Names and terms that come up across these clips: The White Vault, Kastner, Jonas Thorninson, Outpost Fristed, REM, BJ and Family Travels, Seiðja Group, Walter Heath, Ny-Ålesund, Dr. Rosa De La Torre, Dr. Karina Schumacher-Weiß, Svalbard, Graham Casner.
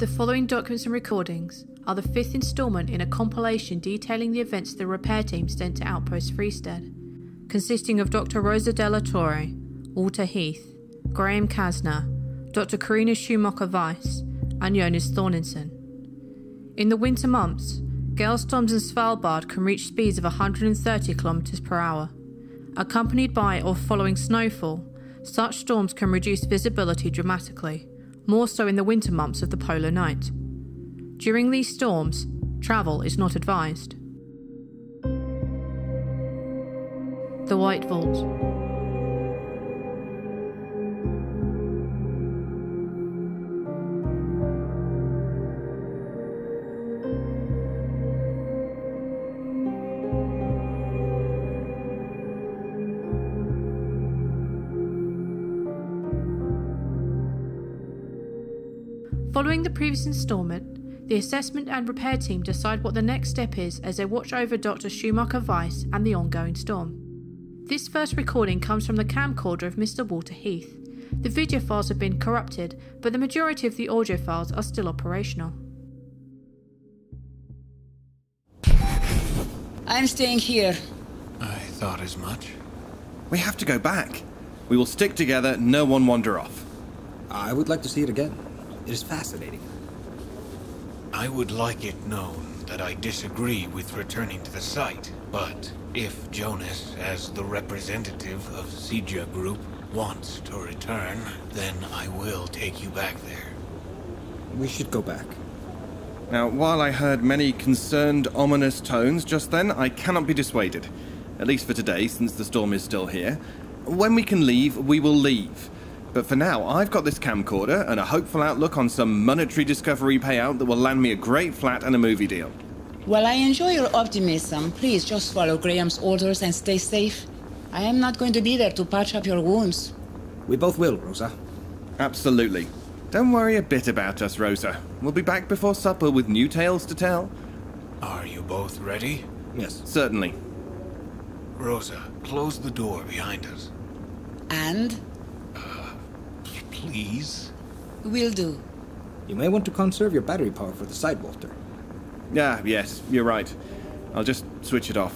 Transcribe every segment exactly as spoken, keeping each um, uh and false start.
The following documents and recordings are the fifth instalment in a compilation detailing the events the repair team sent to Outpost Fristed, consisting of Doctor Rosa De La Torre, Walter Heath, Graham Casner, Doctor Karina Schumacher-Weiß, and Jonas Thorninson. In the winter months, gale storms in Svalbard can reach speeds of one hundred thirty kilometers per hour. Accompanied by or following snowfall, such storms can reduce visibility dramatically, more so in the winter months of the polar night. During these storms, travel is not advised. The White Vault. Following the previous instalment, the assessment and repair team decide what the next step is as they watch over Doctor Schumacher-Weiß and the ongoing storm. This first recording comes from the camcorder of Mister Walter Heath. The video files have been corrupted, but the majority of the audio files are still operational. I'm staying here. I thought as much. We have to go back. We will stick together, no one wander off. I would like to see it again. It is fascinating. I would like it known that I disagree with returning to the site, but if Jonas, as the representative of Seiðja Group, wants to return, then I will take you back there. We should go back. Now, while I heard many concerned, ominous tones just then, I cannot be dissuaded. At least for today, since the storm is still here. When we can leave, we will leave. But for now, I've got this camcorder and a hopeful outlook on some monetary discovery payout that will land me a great flat and a movie deal. Well, I enjoy your optimism. Please just follow Graham's orders and stay safe. I am not going to be there to patch up your wounds. We both will, Rosa. Absolutely. Don't worry a bit about us, Rosa. We'll be back before supper with new tales to tell. Are you both ready? Yes, certainly. Rosa, close the door behind us. And? Please? Will do. You may want to conserve your battery power for the site, Walter. Ah, yes, you're right. I'll just switch it off.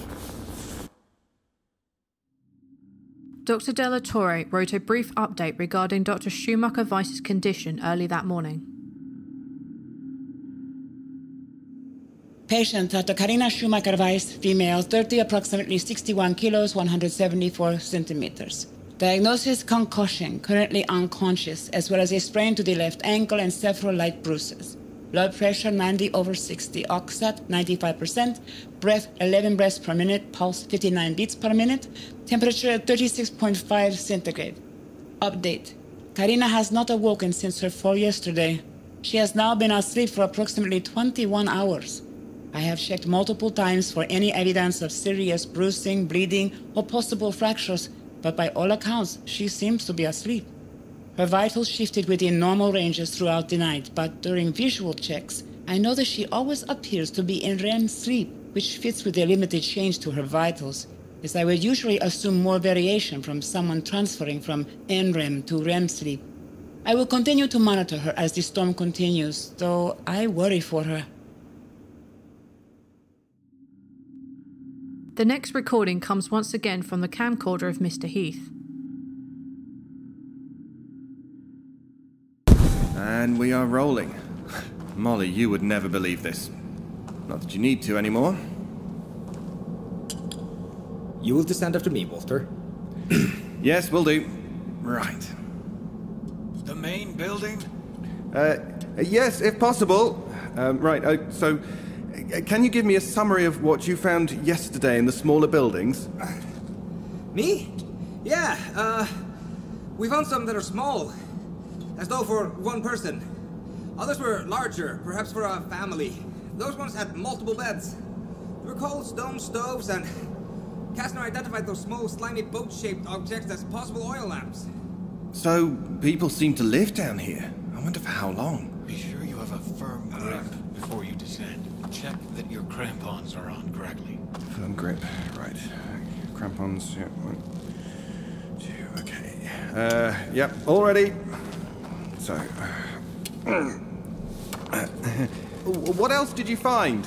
Doctor De La Torre wrote a brief update regarding Doctor Schumacher-Weiss's condition early that morning. Patient Doctor Karina Schumacher-Weiß, female, thirty, approximately sixty-one kilos, one hundred seventy-four centimeters. Diagnosis concussion, currently unconscious, as well as a sprain to the left ankle and several light bruises. Blood pressure ninety over sixty, oxat ninety-five percent, breath eleven breaths per minute, pulse fifty-nine beats per minute, temperature at thirty-six point five centigrade. Update. Karina has not awoken since her fall yesterday. She has now been asleep for approximately twenty-one hours. I have checked multiple times for any evidence of serious bruising, bleeding, or possible fractures, but by all accounts, she seems to be asleep. Her vitals shifted within normal ranges throughout the night, but during visual checks, I know that she always appears to be in REM sleep, which fits with the limited change to her vitals, as I would usually assume more variation from someone transferring from N REM to REM sleep. I will continue to monitor her as the storm continues, though I worry for her. The next recording comes once again from the camcorder of Mister Heath. And we are rolling. Molly, you would never believe this. Not that you need to anymore. You will descend after me, Walter. Yes, will do. Right. The main building? Uh, yes, if possible. Um, right, uh, so... Can you give me a summary of what you found yesterday in the smaller buildings? Me? Yeah, uh... we found some that are small, as though for one person. Others were larger, perhaps for a family. Those ones had multiple beds. There were coal stone stoves, and Kastner identified those small, slimy, boat-shaped objects as possible oil lamps. So, people seem to live down here. I wonder for how long. Be sure you have a firm grip before you descend. Check that your crampons are on correctly. Firm grip, right. Crampons, yeah, one, two, okay. Uh, yep, all ready. So, What else did you find?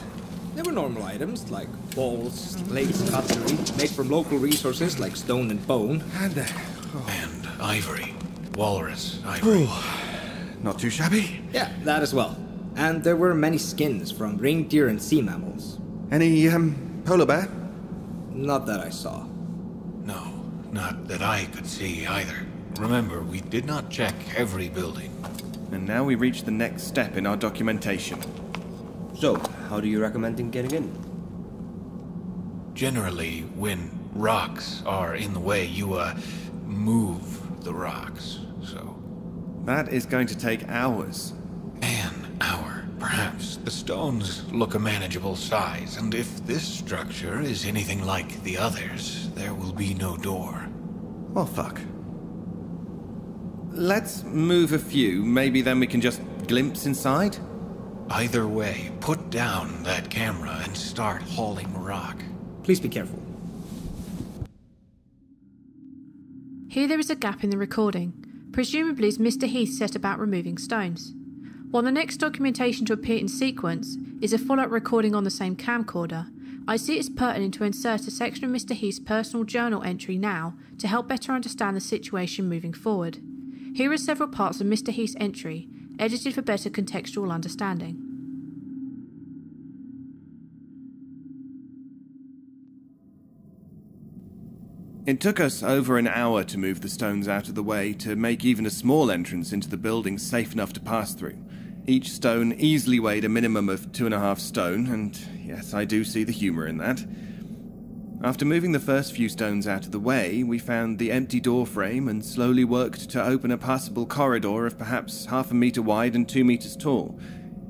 There were normal items like balls, plates, cutlery, made from local resources like stone and bone. And, uh, oh. and ivory. Walrus ivory. Ooh. Not too shabby? Yeah, that as well. And there were many skins from reindeer and sea mammals. Any, um, polar bear? Not that I saw. No, not that I could see either. Remember, we did not check every building. And now we reach the next step in our documentation. So, how do you recommend him getting in? Generally, when rocks are in the way, you, uh, move the rocks, so... That is going to take hours. An hour, perhaps. The stones look a manageable size, and if this structure is anything like the others, there will be no door. Oh, fuck. Let's move a few. Maybe then we can just glimpse inside? Either way, put down that camera and start hauling rock. Please be careful. Here there is a gap in the recording, presumably as Mister Heath set about removing stones. While the next documentation to appear in sequence is a follow-up recording on the same camcorder, I see it's pertinent to insert a section of Mister Heath's personal journal entry now to help better understand the situation moving forward. Here are several parts of Mister Heath's entry, edited for better contextual understanding. It took us over an hour to move the stones out of the way to make even a small entrance into the building safe enough to pass through. Each stone easily weighed a minimum of two and a half stone, and yes, I do see the humor in that. After moving the first few stones out of the way, we found the empty door frame and slowly worked to open a passable corridor of perhaps half a meter wide and two meters tall.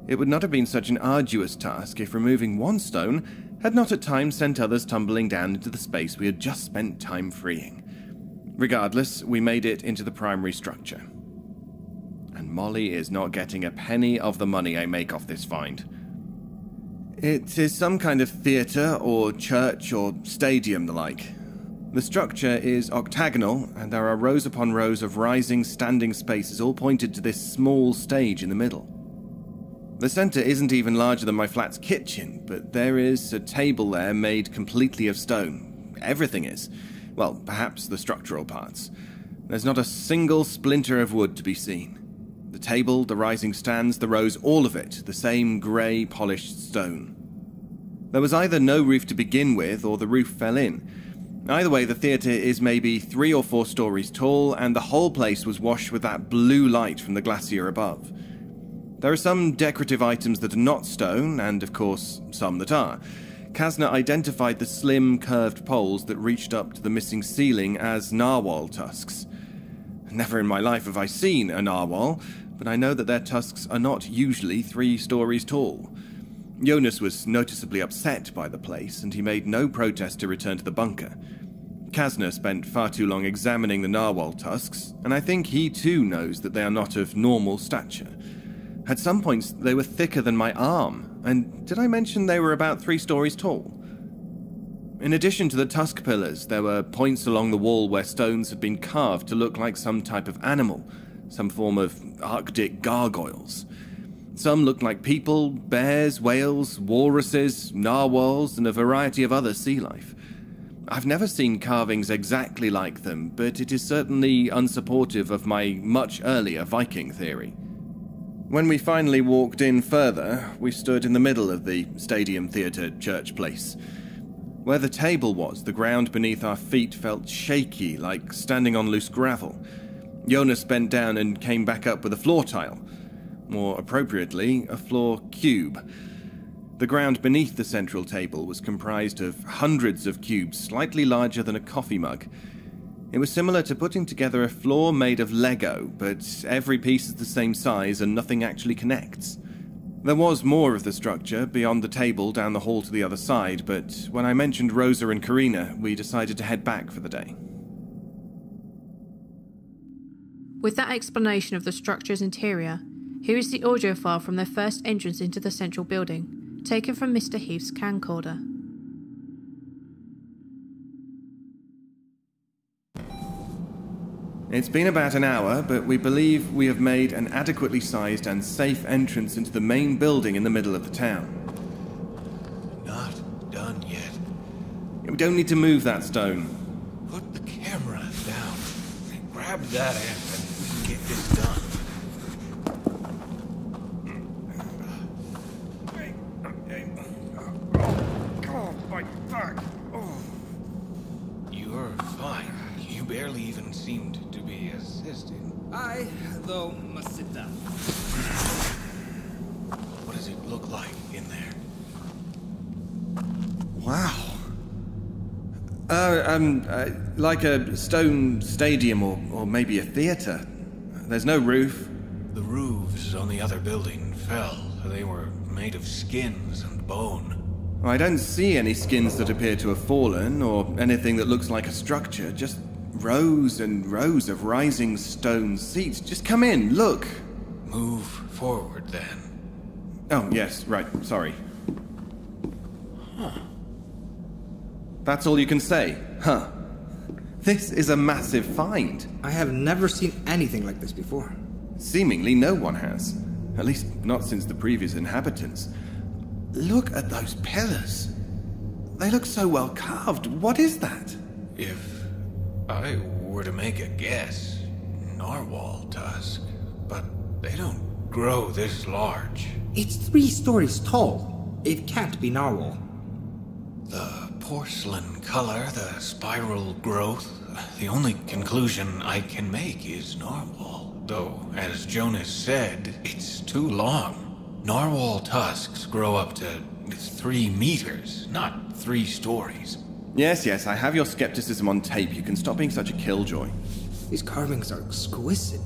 It would not have been such an arduous task if removing one stone had not at times sent others tumbling down into the space we had just spent time freeing. Regardless, we made it into the primary structure. And Molly is not getting a penny of the money I make off this find. It is some kind of theatre or church or stadium the like. The structure is octagonal, and there are rows upon rows of rising standing spaces all pointed to this small stage in the middle. The centre isn't even larger than my flat's kitchen, but there is a table there made completely of stone. Everything is. Well, perhaps the structural parts. There's not a single splinter of wood to be seen. The table, the rising stands, the rows, all of it, the same grey, polished stone. There was either no roof to begin with, or the roof fell in. Either way, the theatre is maybe three or four stories tall, and the whole place was washed with that blue light from the glacier above. There are some decorative items that are not stone, and of course, some that are. Casner identified the slim, curved poles that reached up to the missing ceiling as narwhal tusks. Never in my life have I seen a narwhal, but I know that their tusks are not usually three stories tall. Jonas was noticeably upset by the place, and he made no protest to return to the bunker. Casner spent far too long examining the narwhal tusks, and I think he too knows that they are not of normal stature. At some points, they were thicker than my arm, and did I mention they were about three stories tall? In addition to the tusk pillars, there were points along the wall where stones had been carved to look like some type of animal, some form of Arctic gargoyles. Some looked like people, bears, whales, walruses, narwhals, and a variety of other sea life. I've never seen carvings exactly like them, but it is certainly unsupportive of my much earlier Viking theory. When we finally walked in further, we stood in the middle of the stadium theatre church place. Where the table was, the ground beneath our feet felt shaky, like standing on loose gravel. Jonas bent down and came back up with a floor tile. More appropriately, a floor cube. The ground beneath the central table was comprised of hundreds of cubes slightly larger than a coffee mug. It was similar to putting together a floor made of Lego, but every piece is the same size and nothing actually connects. There was more of the structure beyond the table down the hall to the other side, but when I mentioned Rosa and Karina, we decided to head back for the day. With that explanation of the structure's interior, here is the audio file from their first entrance into the central building, taken from Mister Heath's camcorder. It's been about an hour, but we believe we have made an adequately sized and safe entrance into the main building in the middle of the town. Not done yet. We don't need to move that stone. Put the camera down. Grab that end and we can get this done. I, though, must sit down. What does it look like in there? Wow. Uh, um, uh, like a stone stadium or, or maybe a theater. There's no roof. The roofs on the other building fell. They were made of skins and bone. Well, I don't see any skins that appear to have fallen or anything that looks like a structure, just rows and rows of rising stone seats. Just come in, look. Move forward, then. Oh, yes, right, sorry. Huh. That's all you can say, huh? This is a massive find. I have never seen anything like this before. Seemingly no one has. At least not since the previous inhabitants. Look at those pillars. They look so well carved. What is that? If I were to make a guess, narwhal tusk, but they don't grow this large. It's three stories tall. It can't be narwhal. The porcelain color, the spiral growth, the only conclusion I can make is narwhal. Though, as Jonas said, it's too long. Narwhal tusks grow up to three meters, not three stories. Yes, yes, I have your skepticism on tape. You can stop being such a killjoy. These carvings are exquisite,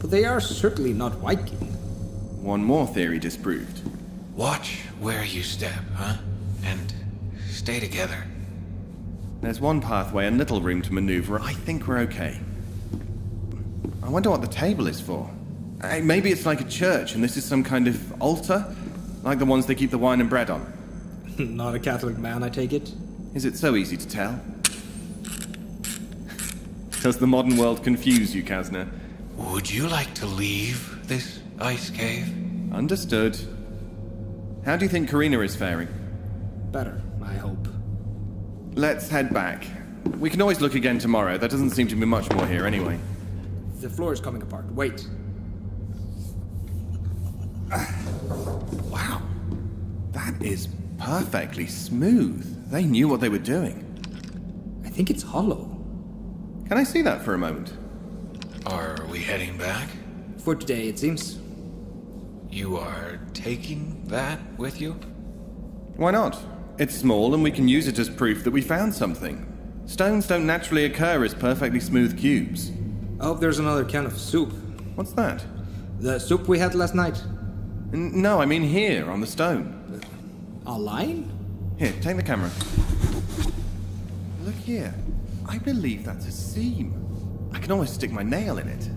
but they are certainly not Viking. One more theory disproved. Watch where you step, huh? And stay together. There's one pathway and little room to maneuver. I think we're okay. I wonder what the table is for. Uh, maybe it's like a church and this is some kind of altar? Like the ones they keep the wine and bread on. Not a Catholic man, I take it. Is it so easy to tell? Does the modern world confuse you, Casner? Would you like to leave this ice cave? Understood. How do you think Karina is faring? Better, I hope. Let's head back. We can always look again tomorrow. There doesn't seem to be much more here anyway. The floor is coming apart. Wait. Wow. That is perfectly smooth. They knew what they were doing. I think it's hollow. Can I see that for a moment? Are we heading back? For today, it seems. You are taking that with you? Why not? It's small and we can use it as proof that we found something. Stones don't naturally occur as perfectly smooth cubes. I hope there's another can of soup. What's that? The soup we had last night. N- no, I mean here, on the stone. A line? Here, take the camera. Look here. I believe that's a seam. I can almost stick my nail in it.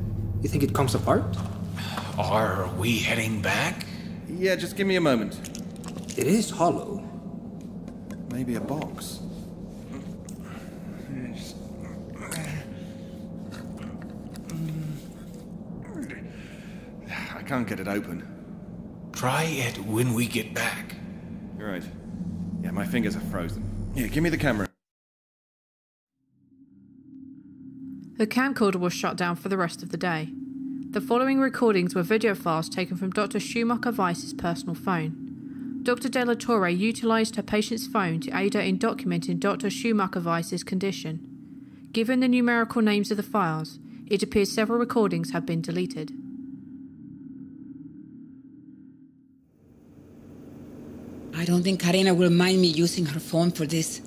You think it comes apart? Are we heading back? Yeah, just give me a moment. It is hollow. Maybe a box. I can't get it open. Try it when we get back. You're right. Yeah, my fingers are frozen. Here, give me the camera. Her camcorder was shut down for the rest of the day. The following recordings were video files taken from Doctor Schumacher-Weiss's personal phone. Doctor De La Torre utilised her patient's phone to aid her in documenting Doctor Schumacher-Weiss's condition. Given the numerical names of the files, it appears several recordings have been deleted. I don't think Karina will mind me using her phone for this.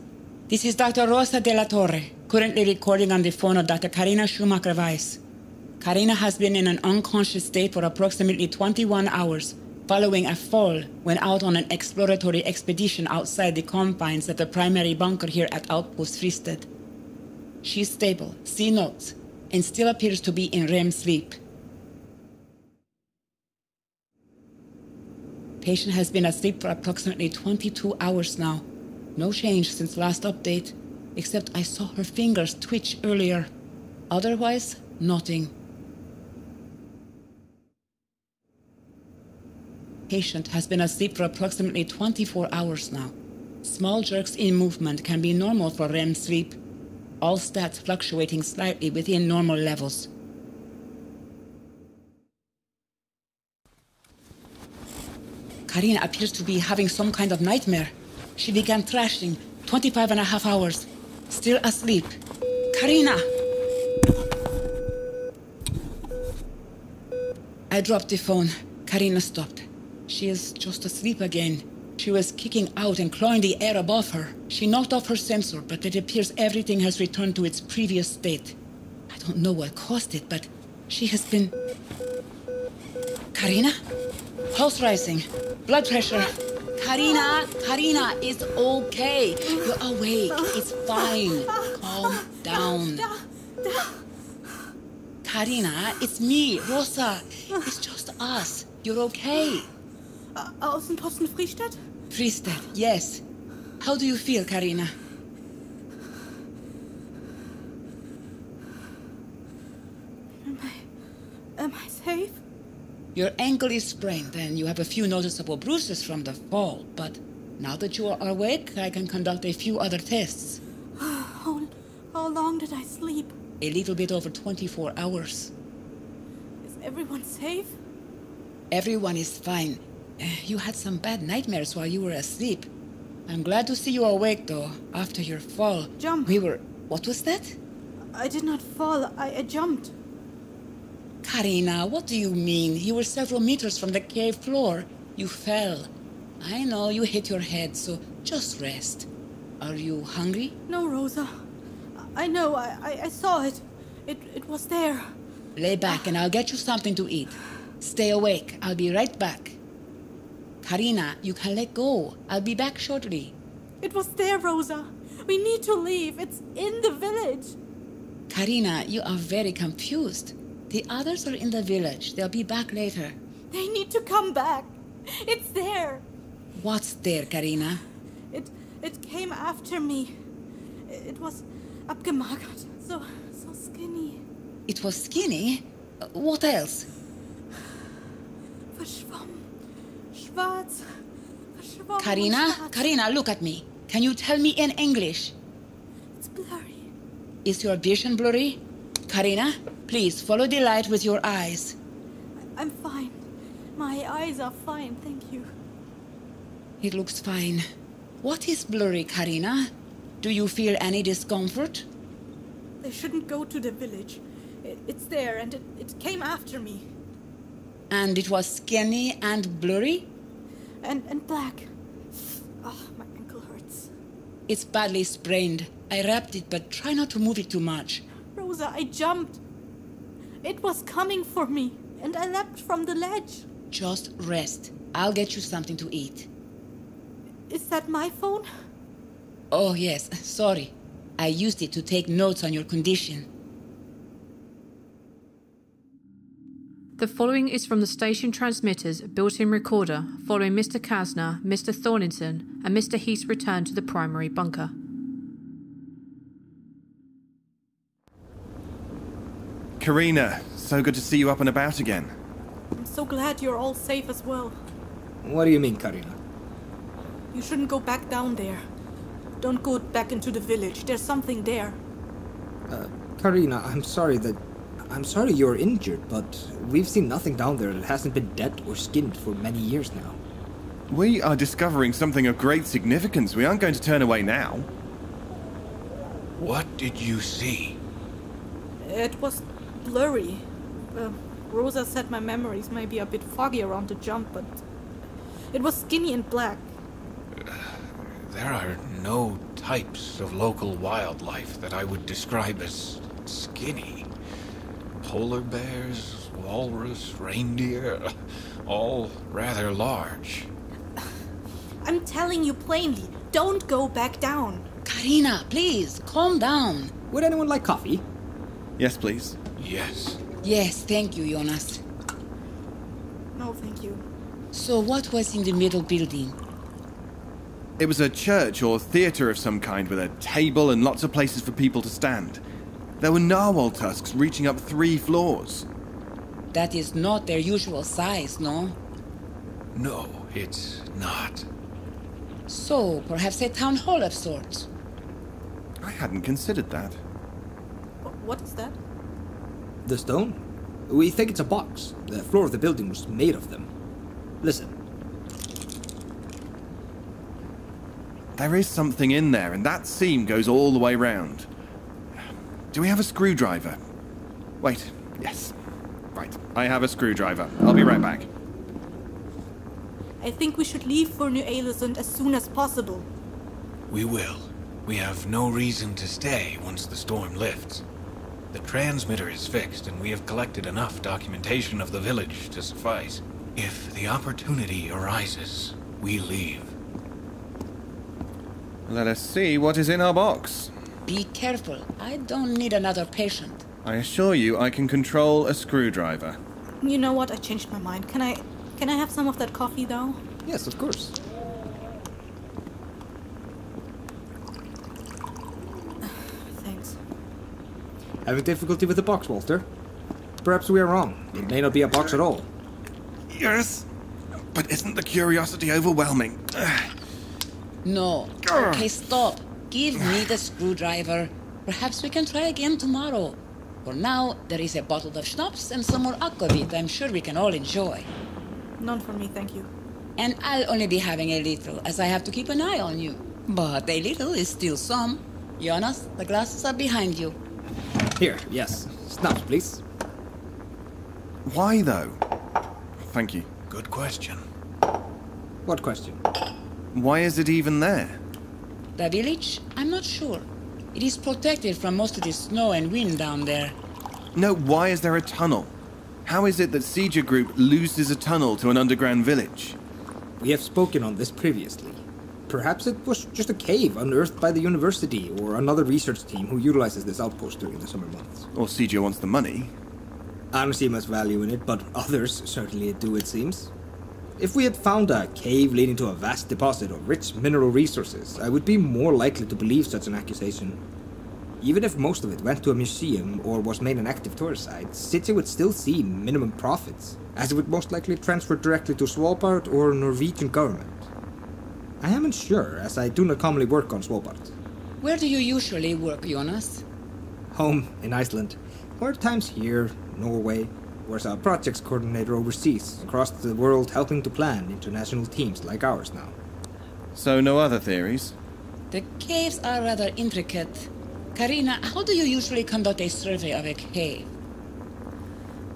This is Doctor Rosa De La Torre, currently recording on the phone of Doctor Karina Schumacher-Weiß. Karina has been in an unconscious state for approximately twenty-one hours, following a fall when out on an exploratory expedition outside the confines of the primary bunker here at Outpost Fristed. She's stable, see notes, and still appears to be in R E M sleep. Patient has been asleep for approximately twenty-two hours now. No change since last update, except I saw her fingers twitch earlier. Otherwise, nodding. Patient has been asleep for approximately twenty-four hours now. Small jerks in movement can be normal for R E M sleep, all stats fluctuating slightly within normal levels. Karina appears to be having some kind of nightmare. She began thrashing twenty-five and a half hours, still asleep. Karina! I dropped the phone. Karina stopped. She is just asleep again. She was kicking out and clawing the air above her. She knocked off her sensor, but it appears everything has returned to its previous state. I don't know what caused it, but she has been... Karina? Pulse rising. Blood pressure. Karina! Karina, it's okay. You're awake. It's fine. Calm down. Karina, it's me, Rosa. It's just us. You're okay. Outpost Fristed? Fristed, yes. How do you feel, Karina? Am I... am I safe? Your ankle is sprained, and you have a few noticeable bruises from the fall, but now that you are awake, I can conduct a few other tests. How, how long did I sleep? A little bit over twenty-four hours. Is everyone safe? Everyone is fine. You had some bad nightmares while you were asleep. I'm glad to see you awake, though. After your fall... Jump! We were... What was that? I did not fall. I, I jumped. Karina, what do you mean? You were several meters from the cave floor. You fell. I know, you hit your head, so just rest. Are you hungry? No, Rosa. I know. I, I, I saw it. It. It was there. Lay back and I'll get you something to eat. Stay awake. I'll be right back. Karina, you can let go. I'll be back shortly. It was there, Rosa. We need to leave. It's in the village. Karina, you are very confused. The others are in the village. They'll be back later. They need to come back. It's there. What's there, Karina? It it came after me. It was abgemagert. So, so skinny. It was skinny? What else? Verschwommen. Karina, Karina, look at me. Can you tell me in English? It's blurry. Is your vision blurry? Karina, please follow the light with your eyes. I'm fine. My eyes are fine, thank you. It looks fine. What is blurry, Karina? Do you feel any discomfort? They shouldn't go to the village. It's there and it, it came after me. And it was skinny and blurry? And, and black. Oh, my ankle hurts. It's badly sprained. I wrapped it, but try not to move it too much. Rosa, I jumped. It was coming for me, and I leapt from the ledge. Just rest. I'll get you something to eat. Is that my phone? Oh, yes. Sorry. I used it to take notes on your condition. The following is from the station transmitter's built-in recorder following Mister Casner, Mister Thorninson and Mister Heath's return to the primary bunker. Karina, so good to see you up and about again. I'm so glad you're all safe as well. What do you mean, Karina? You shouldn't go back down there. Don't go back into the village. There's something there. Uh, Karina, I'm sorry that... I'm sorry you're injured, but we've seen nothing down there that hasn't been dead or skinned for many years now. We are discovering something of great significance. We aren't going to turn away now. What did you see? It was blurry. Uh, Rosa said my memories may be a bit foggy around the jump, but it was skinny and black. Uh, there are no types of local wildlife that I would describe as skinny. Polar bears, walrus, reindeer, all rather large. I'm telling you plainly, don't go back down. Karina, please, calm down. Would anyone like coffee? Yes, please. Yes. Yes, thank you, Jonas. No, thank you. So what was in the middle building? It was a church or theater of some kind with a table and lots of places for people to stand. There were narwhal tusks reaching up three floors. That is not their usual size, no? No, it's not. So, perhaps a town hall of sorts. I hadn't considered that. What is that? The stone. We think it's a box. The floor of the building was made of them. Listen. There is something in there, and that seam goes all the way round. Do we have a screwdriver? Wait, yes. Right, I have a screwdriver. I'll be right back. I think we should leave for Ny-Ålesund as soon as possible. We will. We have no reason to stay once the storm lifts. The transmitter is fixed, and we have collected enough documentation of the village to suffice. If the opportunity arises, we leave. Let us see what is in our box. Be careful. I don't need another patient. I assure you I can control a screwdriver. You know what? I changed my mind. Can I... can I have some of that coffee, though? Yes, of course. Thanks. Having difficulty with the box, Walter? Perhaps we are wrong. It may not be a box at all. Yes, but isn't the curiosity overwhelming? No. Okay, stop. Give me the screwdriver. Perhaps we can try again tomorrow. For now, there is a bottle of schnapps and some more aquavit I'm sure we can all enjoy. None for me, thank you. And I'll only be having a little, as I have to keep an eye on you. But a little is still some. Jonas, the glasses are behind you. Here, yes. Schnapps, please. Why, though? Thank you. Good question. What question? Why is it even there? The village? I'm not sure. It is protected from most of the snow and wind down there. No, why is there a tunnel? How is it that Seiðja Group loses a tunnel to an underground village? We have spoken on this previously. Perhaps it was just a cave unearthed by the university or another research team who utilizes this outpost during the summer months. Or Seiðja wants the money. I don't see much value in it, but others certainly do, it seems. If we had found a cave leading to a vast deposit of rich mineral resources, I would be more likely to believe such an accusation. Even if most of it went to a museum or was made an active tourist site, Seiðja would still see minimum profits, as it would most likely transfer directly to Svalbard or Norwegian government. I am unsure, as I do not commonly work on Svalbard. Where do you usually work, Jonas? Home, in Iceland. Or at times here, Norway, where's our projects coordinator overseas, across the world, helping to plan international teams like ours now. So no other theories? The caves are rather intricate. Karina, how do you usually conduct a survey of a cave?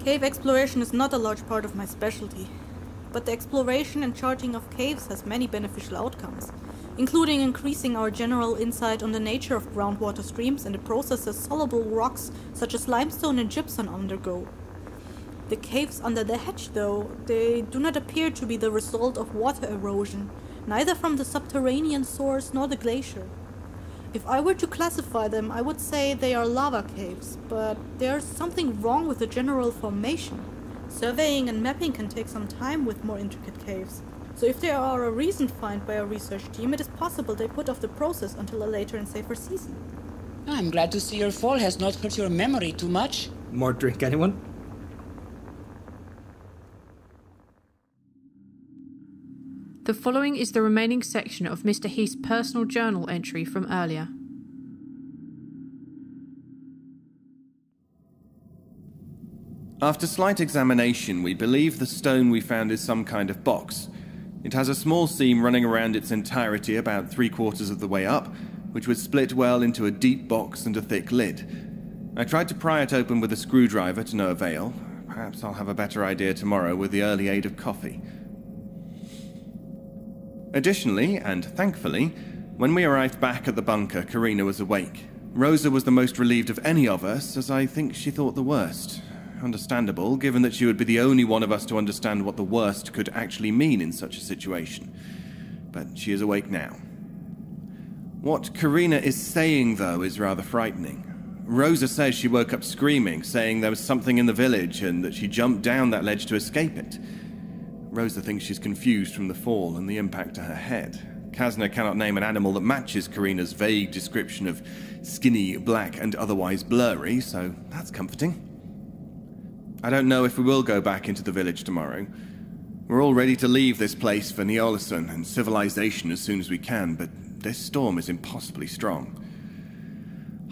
Cave exploration is not a large part of my specialty, but the exploration and charting of caves has many beneficial outcomes, including increasing our general insight on the nature of groundwater streams and the processes soluble rocks such as limestone and gypsum undergo. The caves under the hedge, though, they do not appear to be the result of water erosion, neither from the subterranean source nor the glacier. If I were to classify them, I would say they are lava caves, but there's something wrong with the general formation. Surveying and mapping can take some time with more intricate caves. So if there are a recent find by a research team, it is possible they put off the process until a later and safer season. I'm glad to see your fall has not hurt your memory too much. More drink, anyone? The following is the remaining section of Mister Heath's personal journal entry from earlier. After slight examination, we believe the stone we found is some kind of box. It has a small seam running around its entirety about three quarters of the way up, which would split well into a deep box and a thick lid. I tried to pry it open with a screwdriver to no avail. Perhaps I'll have a better idea tomorrow with the early aid of coffee. Additionally, and thankfully, when we arrived back at the bunker, Karina was awake. Rosa was the most relieved of any of us, as I think she thought the worst. Understandable, given that she would be the only one of us to understand what the worst could actually mean in such a situation. But she is awake now. What Karina is saying, though, is rather frightening. Rosa says she woke up screaming, saying there was something in the village and that she jumped down that ledge to escape it. Rosa thinks she's confused from the fall and the impact to her head. Casner cannot name an animal that matches Karina's vague description of skinny, black, and otherwise blurry, so that's comforting. I don't know if we will go back into the village tomorrow. We're all ready to leave this place for Ny-Ålesund and civilization as soon as we can, but this storm is impossibly strong.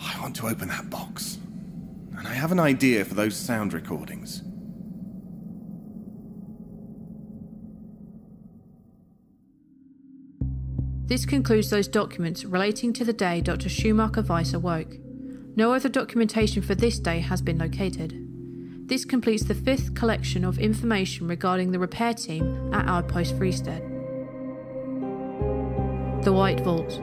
I want to open that box. And I have an idea for those sound recordings. This concludes those documents relating to the day Doctor Schumacher-Weiß awoke. No other documentation for this day has been located. This completes the fifth collection of information regarding the repair team at Outpost Fristed. The White Vault.